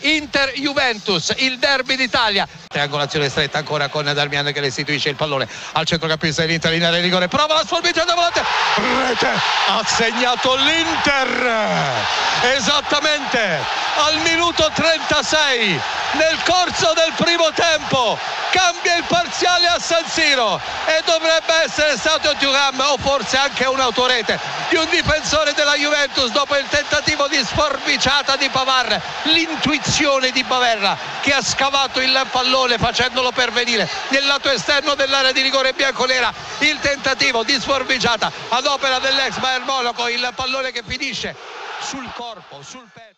Inter-Juventus, il derby d'Italia. Triangolazione stretta ancora con Darmian che restituisce il pallone al centrocampista dell'Inter in area di rigore, prova la sforbigia da volante, rete, ha segnato l'Inter esattamente al minuto 36 nel corso del primo tempo. Cambia il parziale a San Siro e dovrebbe essere stato Thuram o forse anche un'autorete di un difensore della Juventus dopo il tentativo di sforbiciata di Pavard, l'intuizione di Bavera che ha scavato il pallone facendolo pervenire nel lato esterno dell'area di rigore bianconera. Il tentativo di sforbiciata ad opera dell'ex Bayern Monaco, il pallone che finisce sul corpo, sul petto.